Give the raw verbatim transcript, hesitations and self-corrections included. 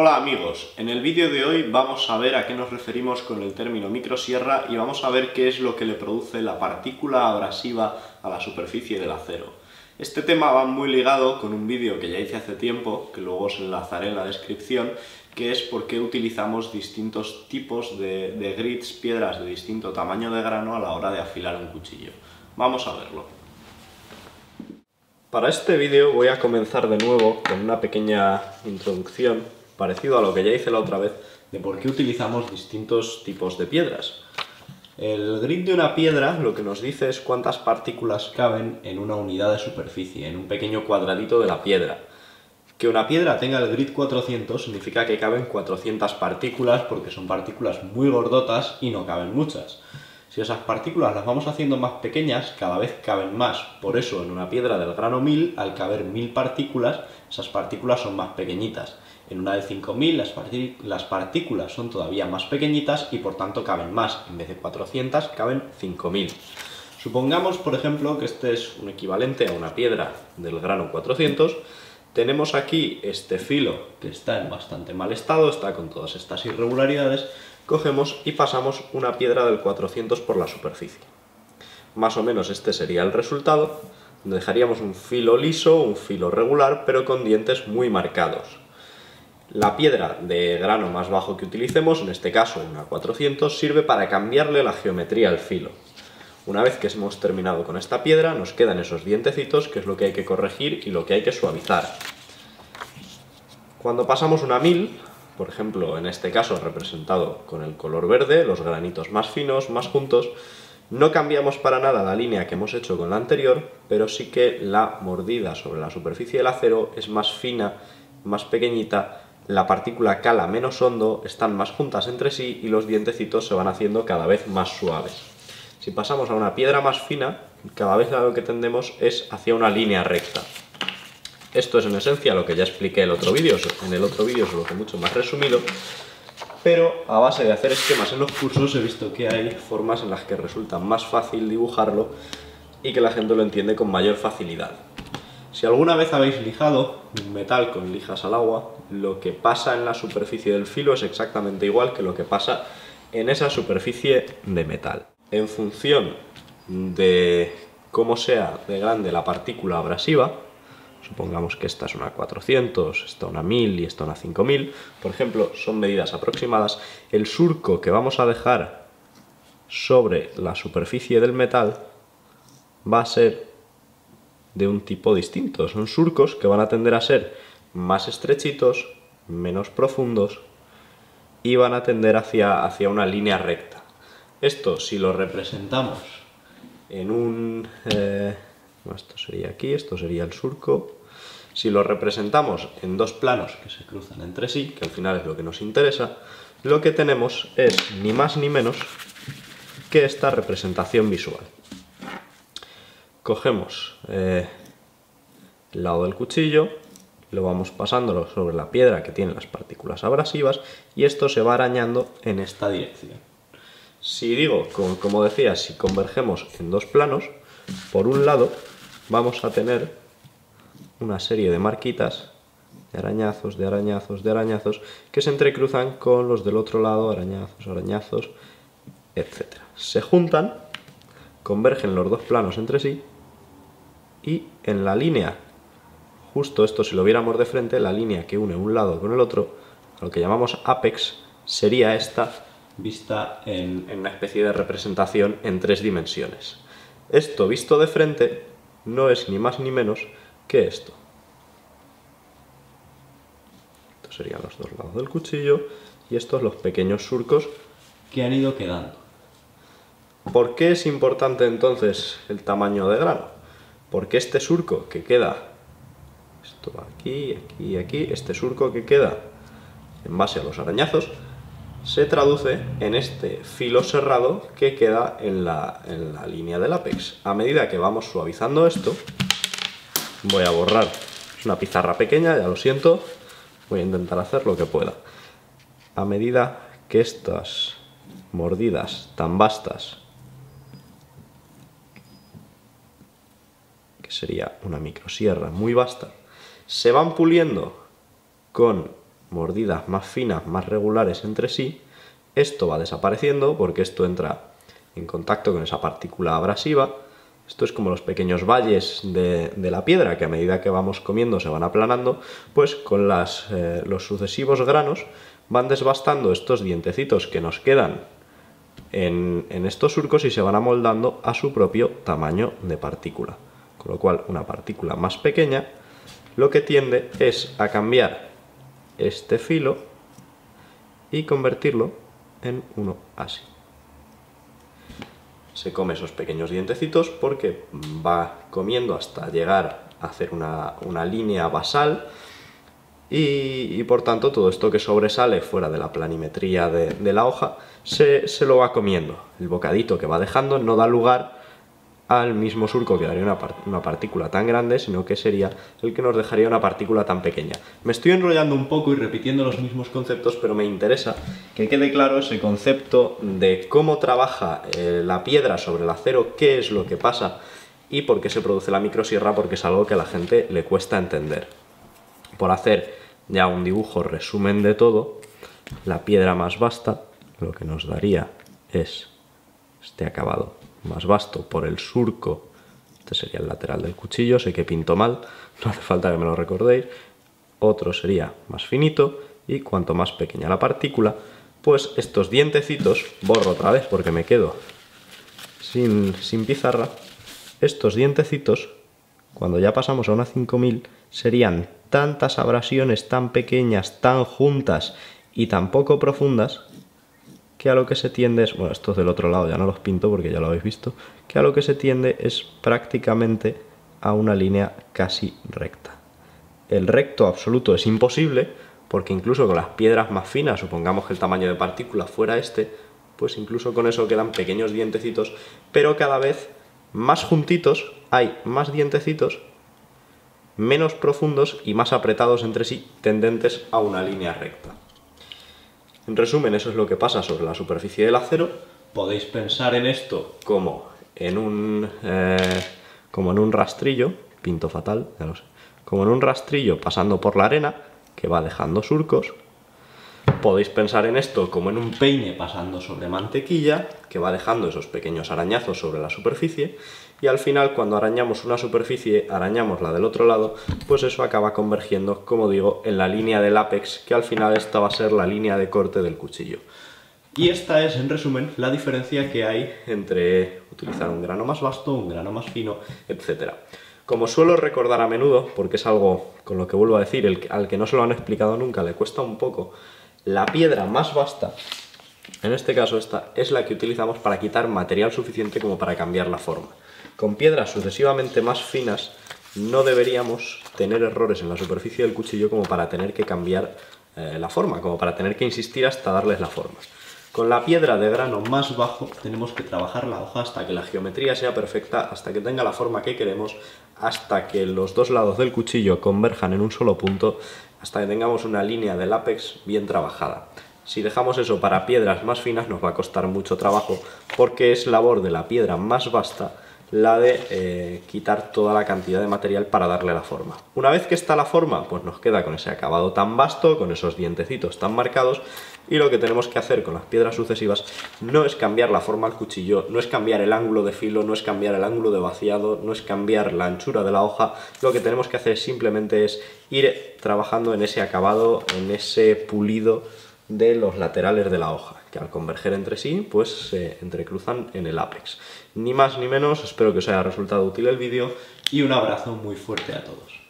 Hola amigos, en el vídeo de hoy vamos a ver a qué nos referimos con el término microsierra y vamos a ver qué es lo que le produce la partícula abrasiva a la superficie del acero. Este tema va muy ligado con un vídeo que ya hice hace tiempo, que luego os enlazaré en la descripción, que es por qué utilizamos distintos tipos de, de grits, piedras de distinto tamaño de grano a la hora de afilar un cuchillo. Vamos a verlo. Para este vídeo voy a comenzar de nuevo con una pequeña introducción parecido a lo que ya hice la otra vez, de por qué utilizamos distintos tipos de piedras. El grit de una piedra lo que nos dice es cuántas partículas caben en una unidad de superficie, en un pequeño cuadradito de la piedra. Que una piedra tenga el grit cuatrocientos significa que caben cuatrocientas partículas, porque son partículas muy gordotas y no caben muchas. Si esas partículas las vamos haciendo más pequeñas, cada vez caben más. Por eso en una piedra del grano mil, al caber mil partículas, esas partículas son más pequeñitas. En una de cinco mil las, las partículas son todavía más pequeñitas y por tanto caben más. En vez de cuatrocientas caben cinco mil. Supongamos, por ejemplo, que este es un equivalente a una piedra del grano cuatrocientos. Tenemos aquí este filo que está en bastante mal estado, está con todas estas irregularidades. Cogemos y pasamos una piedra del cuatrocientos por la superficie. Más o menos este sería el resultado. Dejaríamos un filo liso, un filo regular, pero con dientes muy marcados. La piedra de grano más bajo que utilicemos, en este caso una cuatrocientos, sirve para cambiarle la geometría al filo. Una vez que hemos terminado con esta piedra, nos quedan esos dientecitos, que es lo que hay que corregir y lo que hay que suavizar. Cuando pasamos una mil, por ejemplo, en este caso representado con el color verde, los granitos más finos, más juntos, no cambiamos para nada la línea que hemos hecho con la anterior, pero sí que la mordida sobre la superficie del acero es más fina, más pequeñita. La partícula cala menos hondo, están más juntas entre sí y los dientecitos se van haciendo cada vez más suaves. Si pasamos a una piedra más fina, cada vez lo que tendemos es hacia una línea recta. Esto es en esencia lo que ya expliqué en el otro vídeo, en el otro vídeo es lo que mucho más resumido, pero a base de hacer esquemas en los cursos he visto que hay formas en las que resulta más fácil dibujarlo y que la gente lo entiende con mayor facilidad. Si alguna vez habéis lijado un metal con lijas al agua, lo que pasa en la superficie del filo es exactamente igual que lo que pasa en esa superficie de metal. En función de cómo sea de grande la partícula abrasiva, supongamos que esta es una cuatrocientos, esta una mil y esta una cinco mil, por ejemplo, son medidas aproximadas, el surco que vamos a dejar sobre la superficie del metal va a ser de un tipo distinto. Son surcos que van a tender a ser más estrechitos, menos profundos y van a tender hacia, hacia una línea recta. Esto, si lo representamos en un... Eh, esto sería aquí, esto sería el surco. Si lo representamos en dos planos que se cruzan entre sí, que al final es lo que nos interesa, lo que tenemos es ni más ni menos que esta representación visual. Cogemos eh, el lado del cuchillo, lo vamos pasándolo sobre la piedra que tiene las partículas abrasivas y esto se va arañando en esta dirección. Si digo, como, como decía, si convergemos en dos planos, por un lado vamos a tener una serie de marquitas, de arañazos, de arañazos, de arañazos, que se entrecruzan con los del otro lado, arañazos, arañazos, etcétera. Se juntan, convergen los dos planos entre sí. Y en la línea, justo esto si lo viéramos de frente, la línea que une un lado con el otro, lo que llamamos ápex, sería esta vista en, en una especie de representación en tres dimensiones. Esto visto de frente no es ni más ni menos que esto. Estos serían los dos lados del cuchillo y estos los pequeños surcos que han ido quedando. ¿Por qué es importante entonces el tamaño de grano? Porque este surco que queda, esto va aquí, aquí, aquí, este surco que queda en base a los arañazos, se traduce en este filo serrado que queda en la, en la línea del ápex. A medida que vamos suavizando esto, voy a borrar, es una pizarra pequeña, ya lo siento, voy a intentar hacer lo que pueda. A medida que estas mordidas tan vastas, sería una microsierra muy vasta, se van puliendo con mordidas más finas, más regulares entre sí, esto va desapareciendo porque esto entra en contacto con esa partícula abrasiva. Esto es como los pequeños valles de, de la piedra, que a medida que vamos comiendo se van aplanando, pues con las, eh, los sucesivos granos van desbastando estos dientecitos que nos quedan en, en estos surcos y se van amoldando a su propio tamaño de partícula. Con lo cual, una partícula más pequeña lo que tiende es a cambiar este filo y convertirlo en uno así. Se come esos pequeños dientecitos porque va comiendo hasta llegar a hacer una, una línea basal y, y por tanto todo esto que sobresale fuera de la planimetría de, de la hoja se, se lo va comiendo. El bocadito que va dejando no da lugar al mismo surco que daría una, par una partícula tan grande, sino que sería el que nos dejaría una partícula tan pequeña. Me estoy enrollando un poco y repitiendo los mismos conceptos, pero me interesa que quede claro ese concepto de cómo trabaja eh, la piedra sobre el acero, qué es lo que pasa y por qué se produce la microsierra, porque es algo que a la gente le cuesta entender. Por hacer ya un dibujo resumen de todo, la piedra más vasta lo que nos daría es este acabado más vasto por el surco. Este sería el lateral del cuchillo, sé que pinto mal, no hace falta que me lo recordéis. Otro sería más finito y cuanto más pequeña la partícula, pues estos dientecitos, borro otra vez porque me quedo sin, sin pizarra, estos dientecitos, cuando ya pasamos a una cinco mil, serían tantas abrasiones tan pequeñas, tan juntas y tan poco profundas, que a lo que se tiende es, bueno, estos del otro lado ya no los pinto porque ya lo habéis visto, que a lo que se tiende es prácticamente a una línea casi recta. El recto absoluto es imposible porque incluso con las piedras más finas, supongamos que el tamaño de partícula fuera este, pues incluso con eso quedan pequeños dientecitos, pero cada vez más juntitos, hay más dientecitos, menos profundos y más apretados entre sí, tendentes a una línea recta. En resumen, eso es lo que pasa sobre la superficie del acero. Podéis pensar en esto como en un, eh, como en un rastrillo, pinto fatal, ya lo sé, como en un rastrillo pasando por la arena que va dejando surcos. Podéis pensar en esto como en un peine pasando sobre mantequilla que va dejando esos pequeños arañazos sobre la superficie, y al final cuando arañamos una superficie, arañamos la del otro lado, pues eso acaba convergiendo, como digo, en la línea del ápex, que al final esta va a ser la línea de corte del cuchillo. Y esta es, en resumen, la diferencia que hay entre utilizar un grano más vasto, un grano más fino, etcétera. Como suelo recordar a menudo, porque es algo con lo que vuelvo a decir, el, al que no se lo han explicado nunca le cuesta un poco, la piedra más vasta, en este caso esta, es la que utilizamos para quitar material suficiente como para cambiar la forma. Con piedras sucesivamente más finas no deberíamos tener errores en la superficie del cuchillo como para tener que cambiar eh, la forma, como para tener que insistir hasta darles la forma. Con la piedra de grano más bajo tenemos que trabajar la hoja hasta que la geometría sea perfecta, hasta que tenga la forma que queremos, hasta que los dos lados del cuchillo converjan en un solo punto, hasta que tengamos una línea del ápex bien trabajada. Si dejamos eso para piedras más finas nos va a costar mucho trabajo, porque es labor de la piedra más vasta la de eh, quitar toda la cantidad de material para darle la forma. Una vez que está la forma, pues nos queda con ese acabado tan vasto, con esos dientecitos tan marcados, y lo que tenemos que hacer con las piedras sucesivas no es cambiar la forma al cuchillo, no es cambiar el ángulo de filo, no es cambiar el ángulo de vaciado, no es cambiar la anchura de la hoja. Lo que tenemos que hacer simplemente es ir trabajando en ese acabado, en ese pulido de los laterales de la hoja, que al converger entre sí pues se entrecruzan en el ápex. Ni más ni menos, espero que os haya resultado útil el vídeo y un abrazo muy fuerte a todos.